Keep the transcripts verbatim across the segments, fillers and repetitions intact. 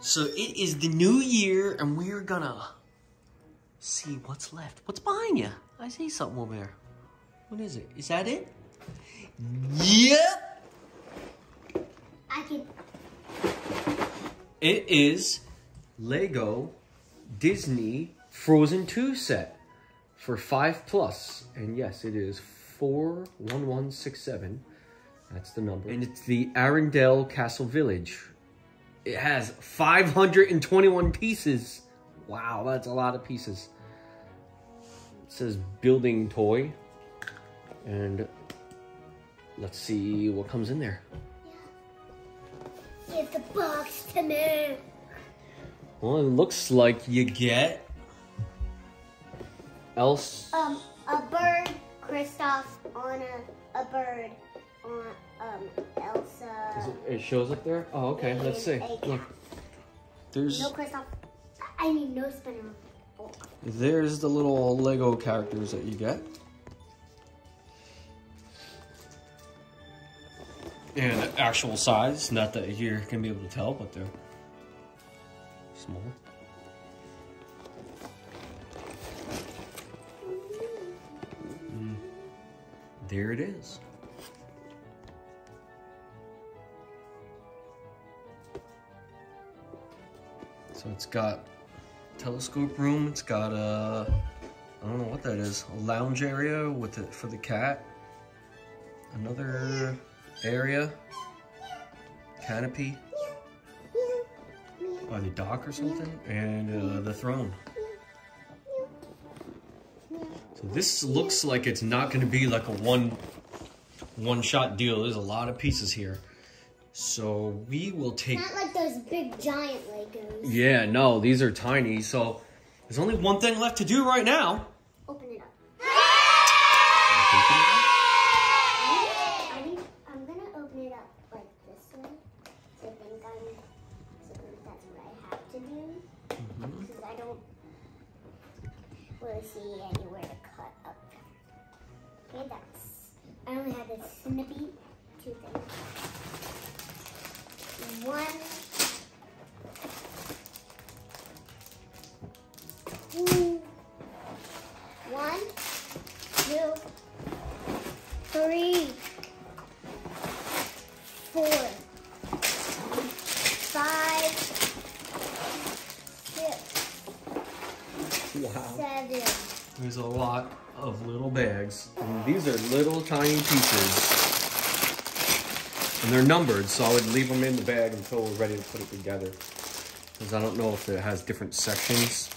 So it is the new year, and we're gonna see what's left. What's behind you? I see something over there. What is it? Is that it? Yep. I can. It is Lego Disney Frozen two set for five plus, and yes, it is four one one six seven. That's the number, and it's the Arendelle Castle Village. It has five hundred twenty-one pieces. Wow, that's a lot of pieces. It says building toy, and let's see what comes in there. Give the box to me. Well, it looks like you get Elsa. Um, a bird, Kristoff, Anna, a bird, on um, Elsa. Is it, it shows up there? Oh, okay. It Let's see. Look, there's no Kristoff. I mean, no spinner. Oh. There's the little Lego characters that you get, and the actual size. Not that you're gonna be able to tell, but they're small. Mm. There it is. So it's got telescope room. It's got a, I don't know what that is, a lounge area with it for the cat. Another area, canopy. By the dock or something, and uh, the throne. So this looks like it's not going to be like a one, one-shot deal. There's a lot of pieces here, so we will take. Not like those big giant Legos. Yeah, no, these are tiny. So there's only one thing left to do right now. Open it up. I'm gonna, I'm gonna open it up like this way. So I think I'm. That's what I have to do, because mm-hmm. I don't really see anywhere to cut up. Okay, that's, I only have this snippy, two things. One, two, one, two, three, four, five, wow. Seven. There's a lot of little bags. And these are little tiny pieces. And they're numbered, so I would leave them in the bag until we're ready to put it together. Because I don't know if it has different sections.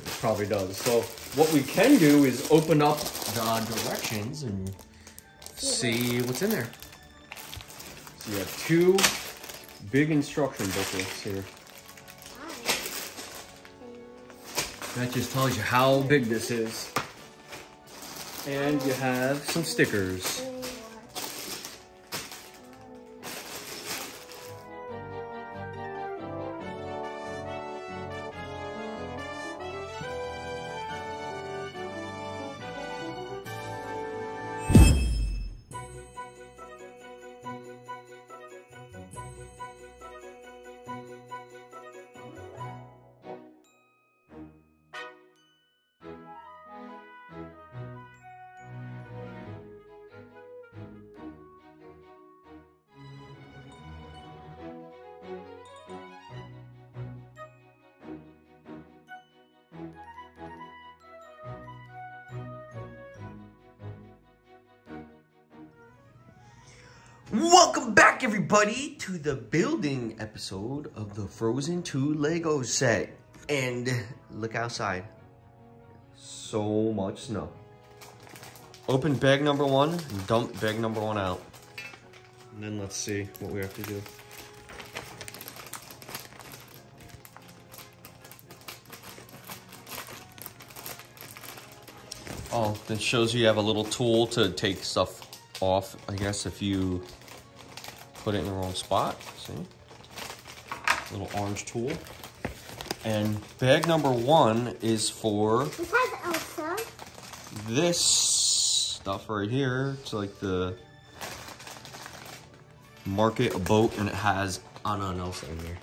It probably does. So what we can do is open up the directions and see what's in there. So you have two big instruction booklets here. That just tells you how big this is. And you have some stickers. Welcome back, everybody, to the building episode of the Frozen two Lego set. And look outside. So much snow. Open bag number one and dump bag number one out. And then let's see what we have to do. Oh, it shows you have a little tool to take stuff off, I guess, if you put it in the wrong spot. See, little orange tool. And bag number one is for, this has Elsa, this stuff right here. It's like the market, a boat, and it has Anna and Elsa in there.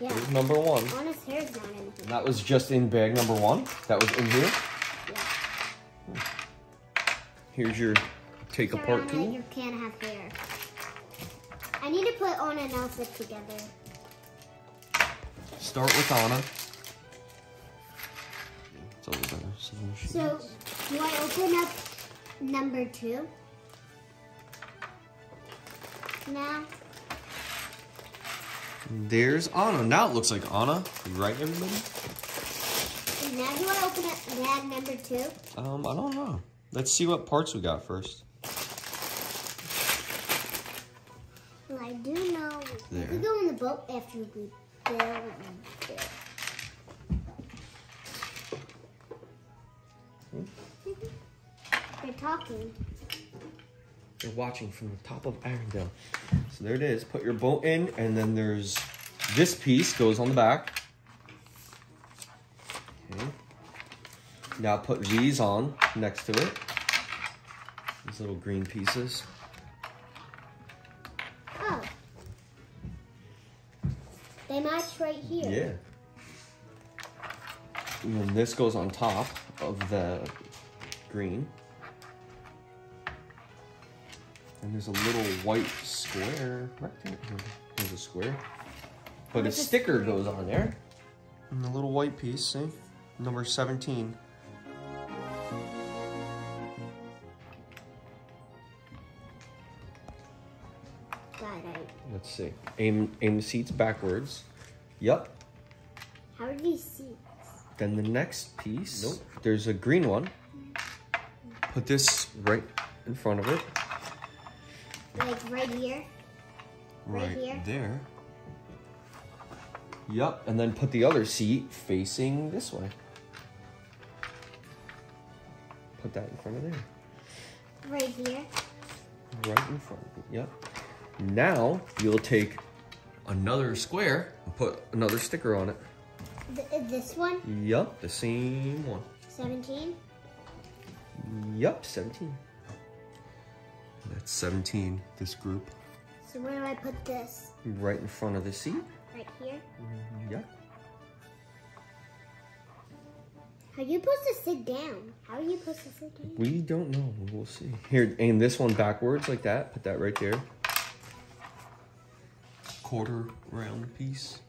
Yeah. Here's number one. Anna's hair's not in here. And that was just in bag number one. That was in here. Yeah. Here's your take Sorry, apart Anna, tool. You can't have hair. I need to put Anna and Elsa together. Start with Anna. It's a little better. So, so do I open up number two? Now. There's Anna. Now it looks like Anna. You right, everybody? And now do I open up bag number two? Um, I don't know. Let's see what parts we got first. Well, I do know. There. We go on the boat after we build and build. They're talking. They're watching from the top of Arendelle. So there it is. Put your boat in, and then there's this piece goes on the back. Okay. Now put these on next to it. These little green pieces. Oh. They match right here. Yeah. And then this goes on top of the green. And there's a little white square. There's a square. But a sticker goes on there. And the little white piece, see? Number seventeen. Got it. Let's see. Aim, aim the seats backwards. Yep. How are these seats? Then the next piece. Nope. There's a green one. Put this right in front of it. Like right here? Right, right here. There. Yep, and then put the other seat facing this way. Put that in front of there. Right here. Right in front of it, yep. Now, you'll take another square and put another sticker on it. Th this one? Yep, the same one. seventeen? Yep, seventeen. That's seventeen, this group. So where do I put this? Right in front of the seat. Right here? Yeah. How are you supposed to sit down? How are you supposed to sit down? We don't know. We'll see. Here, aim this one backwards like that. Put that right there. Quarter round piece.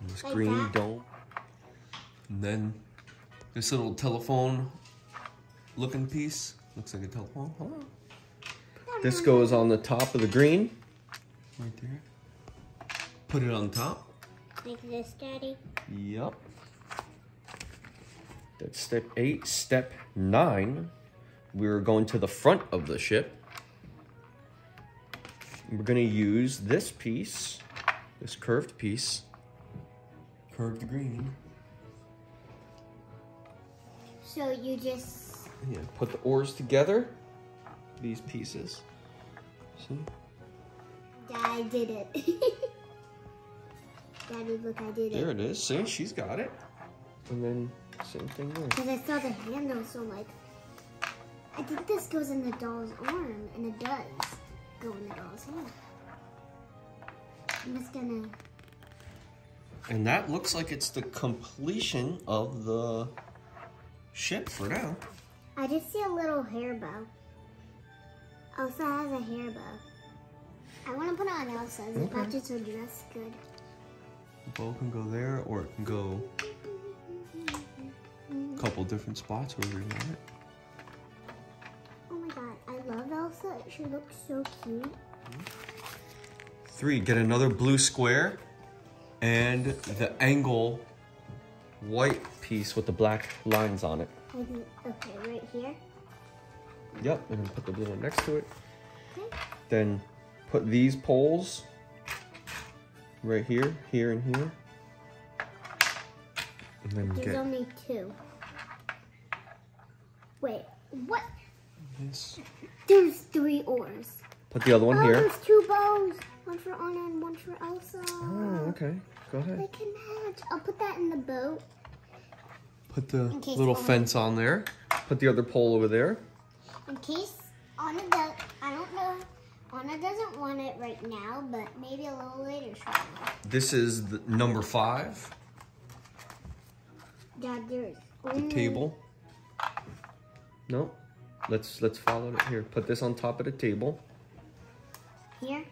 And this like green that. dome. And then this little telephone looking piece. Looks like a telephone. Hold on. This goes on the top of the green. Right there. Put it on top. Like this, Daddy? Yep. That's step eight. Step nine. We're going to the front of the ship. We're going to use this piece, this curved piece. Curved green. So you just... Yeah, put the oars together. These pieces. See? I did it. Daddy, look, I did it. There it is. See, she's got it. And then same thing there. Because I saw the handle, so I'm like, I think this goes in the doll's arm, and it does go in the doll's arm. I'm just gonna. And that looks like it's the completion of the ship for now. I just see a little hair bow. Elsa has a hair bow. I want to put it on Elsa. The patches would dress good. The bow can go there, or it can go a couple different spots wherever you want it. Oh my god, I love Elsa. She looks so cute. Three, get another blue square and the angle white piece with the black lines on it. Okay, right here. Yep, and then put the blue one next to it. Okay. Then put these poles right here, here, and here. And then There's get... only two. Wait, what? This. There's three oars. Put the other one oh, here. There's two bows. One for Anna and one for Elsa. Oh, okay. Go ahead. They can match. I'll put that in the boat. Put the little Anna... fence on there. Put the other pole over there. In case Anna does, I don't know Anna doesn't want it right now, but maybe a little later she'll want it. This is the number five. Dad, there's only... the table. No, let's let's follow it here. Put this on top of the table. Here.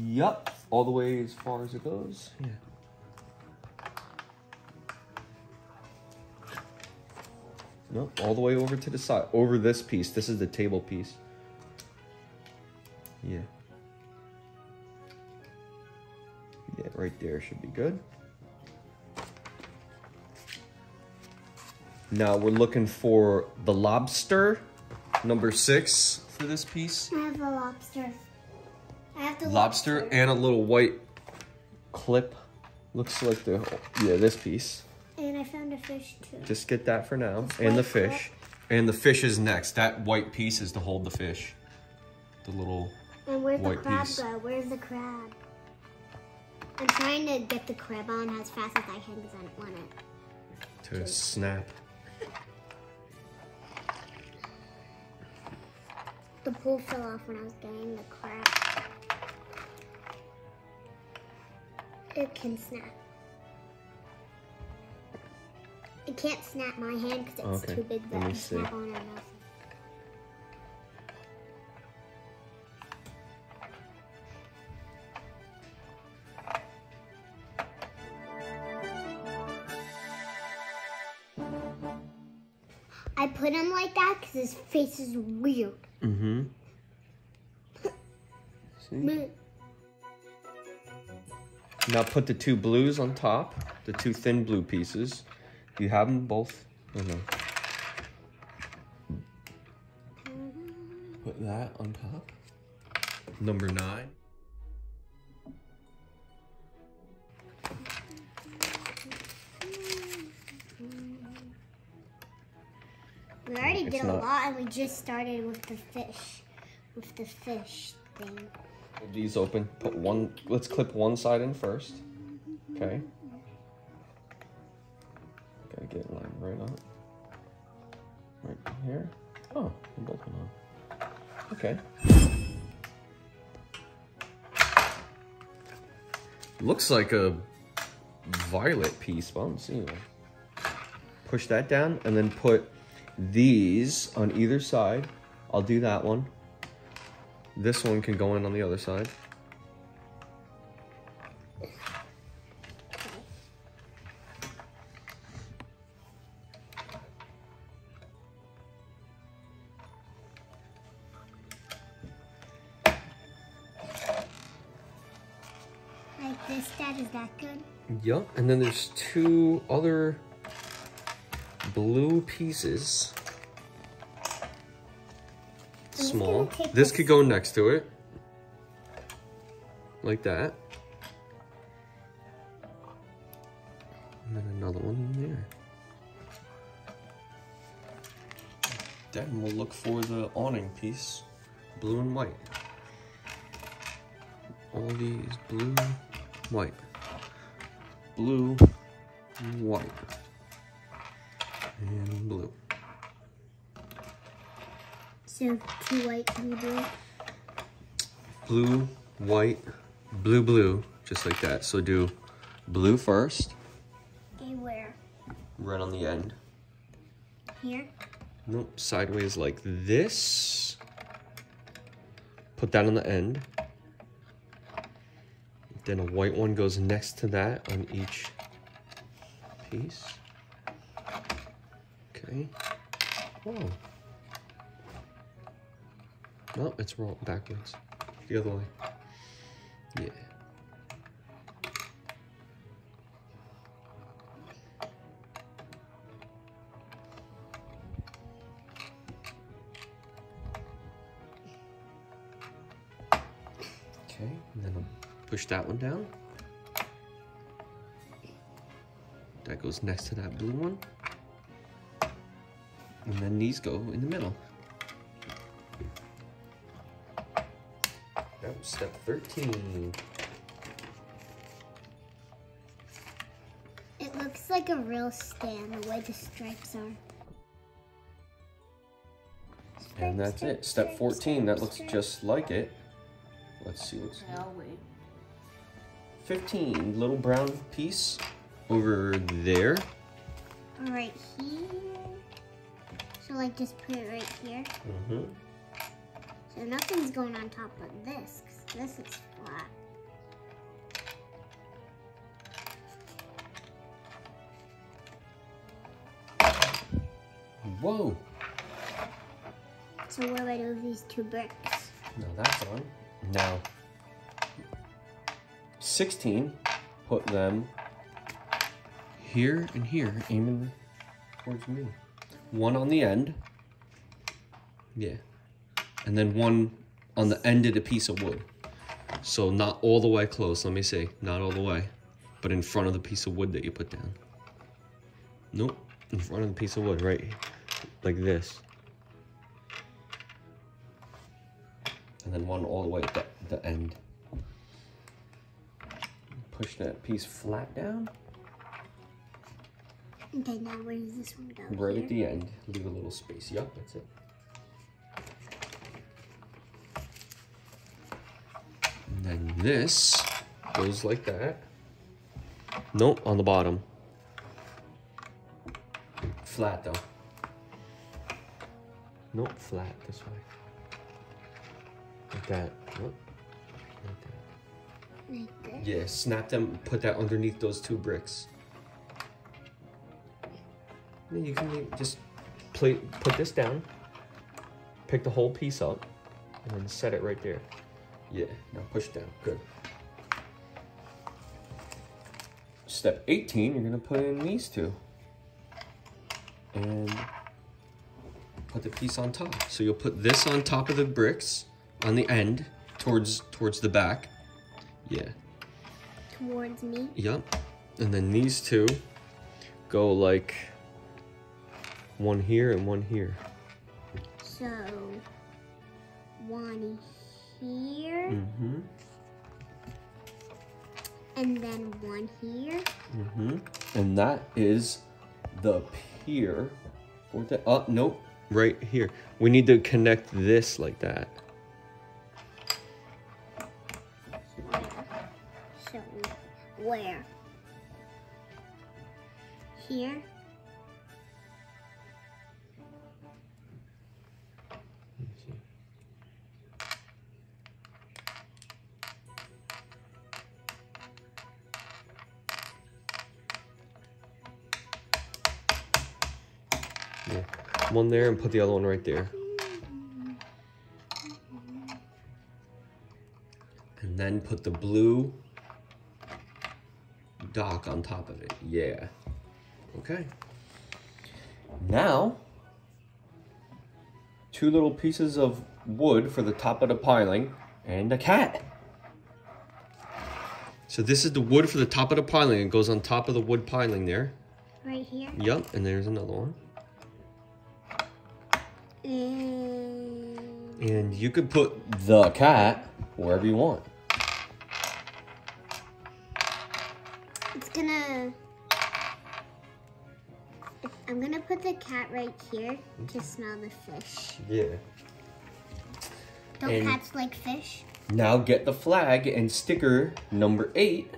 Yup, all the way as far as it goes. Yeah. Nope, all the way over to the side, over this piece. This is the table piece. Yeah. Yeah, right there should be good. Now we're looking for the lobster, number six for this piece. I have a lobster. I have the lobster. Lobster and a little white clip. Looks like the, yeah, this piece. And I found a fish too. Just get that for now. This and the fish. Clip. And the fish is next. That white piece is to hold the fish. The little and where's white the crab piece. Go? Where's the crab? I'm trying to get the crab on as fast as I can because I don't want it to Just. snap. The pool fell off when I was getting the crab. It can snap. It can't snap my hand because it's okay. too big, but I can snap on her mouth. I put him like that because his face is weird. Mm-hmm. See? Now put the two blues on top, the two thin blue pieces. Do you have them both? Oh, no. Put that on top. Number nine. We already did a lot, and we just started with the fish, with the fish thing. Hold these open. Put one. Let's clip one side in first. Okay. Gotta get in line right on it. Right here. Oh, they're both on. Okay. Looks like a violet piece, but I don't see one. Push that down, and then put these on either side. I'll do that one. This one can go in on the other side. Like this, Dad, is that good? Yup, and then there's two other blue pieces, small. This, this could go next to it, like that. And then another one in there. Then we'll look for the awning piece, blue and white. All these blue, white, blue, white. And blue. So two white, blue, blue. Blue, white, blue, blue, just like that. So do blue first. And where? Right on the end. Here? Nope, sideways like this. Put that on the end. Then a white one goes next to that on each piece. Okay. Whoa. No, it's wrong backwards. The other way. Yeah. Okay, and then I'll push that one down. That goes next to that blue one. And then these go in the middle. That was step thirteen. It looks like a real stand, the way the stripes are. And that's it. Step fourteen. That looks just like it. Let's see what's fifteen. Little brown piece over there. Right here. So like just put it right here. Mm-hmm. So nothing's going on top of this, because this is flat. Whoa! So what do I do with these two bricks? No, that's on. Now, sixteen, put them here and here, aiming towards me. One on the end. Yeah. And then one on the end of the piece of wood. So not all the way close, let me see. Not all the way, but in front of the piece of wood that you put down. Nope, in front of the piece of wood, right here. Like this. And then one all the way at the, the end. Push that piece flat down. Okay, now where does this one go? Right here? At the end. Leave a little space. Yup, that's it. And then this goes like that. Nope, on the bottom. Flat though. Nope, flat this way. Like that. Nope. Like that. Like this? Yeah, snap them, put that underneath those two bricks. Then you can just play, put this down, pick the whole piece up, and then set it right there. Yeah, now push down. Good. Step eighteen, you're going to put in these two. And put the piece on top. So you'll put this on top of the bricks on the end towards towards the back. Yeah. Towards me? Yep. And then these two go like one here and one here. So one here. Mm-hmm. And then one here. Mm-hmm. And that is the pier. Or the uh nope. Right here. We need to connect this like that. Where? So, where? Here? Yeah. One there and put the other one right there. And then put the blue dock on top of it. Yeah. Okay. Now, two little pieces of wood for the top of the piling and a cat. So this is the wood for the top of the piling. It goes on top of the wood piling there. Right here? Yep. And there's another one. And you could put the cat wherever you want. It's gonna... I'm gonna put the cat right here to smell the fish. Yeah. Don't and cats like fish? Now get the flag and sticker number eight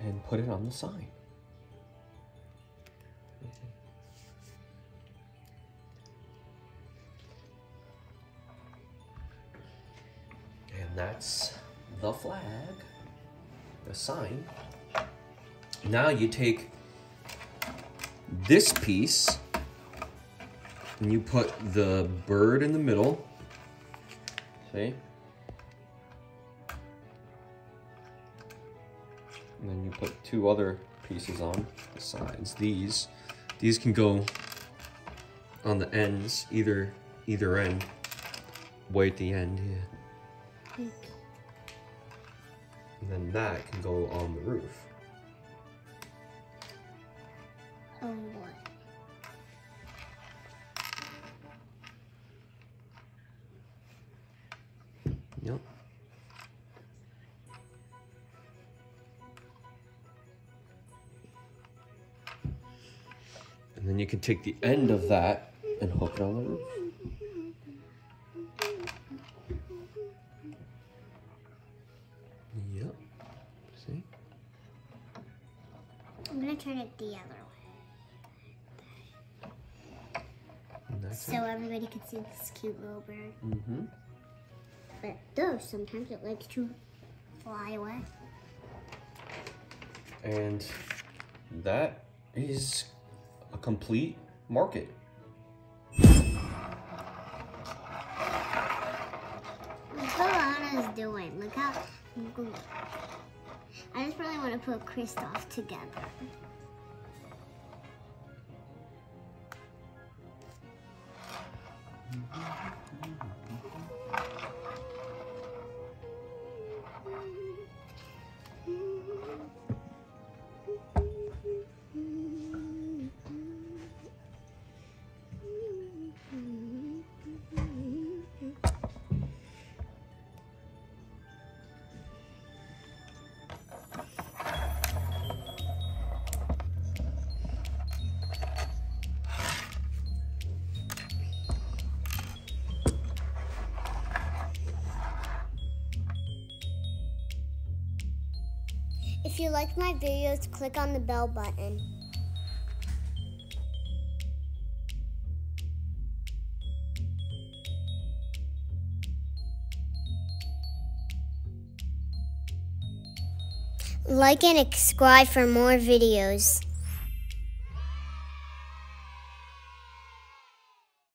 and put it on the sign. That's the flag, the sign. Now you take this piece and you put the bird in the middle. See? And then you put two other pieces on the sides. These, these can go on the ends, either either end, way at the end, yeah. And then that can go on the roof. Oh, what? Yep. And then you can take the end of that and hook it on the roof. turn it the other way. That's so it. Everybody can see this cute little bird. Mm-hmm. But though, sometimes it likes to fly away. And that is a complete market. Doing. Look how cool. I just really want to put Kristoff together. If you like my videos, click on the bell button. Like and subscribe for more videos.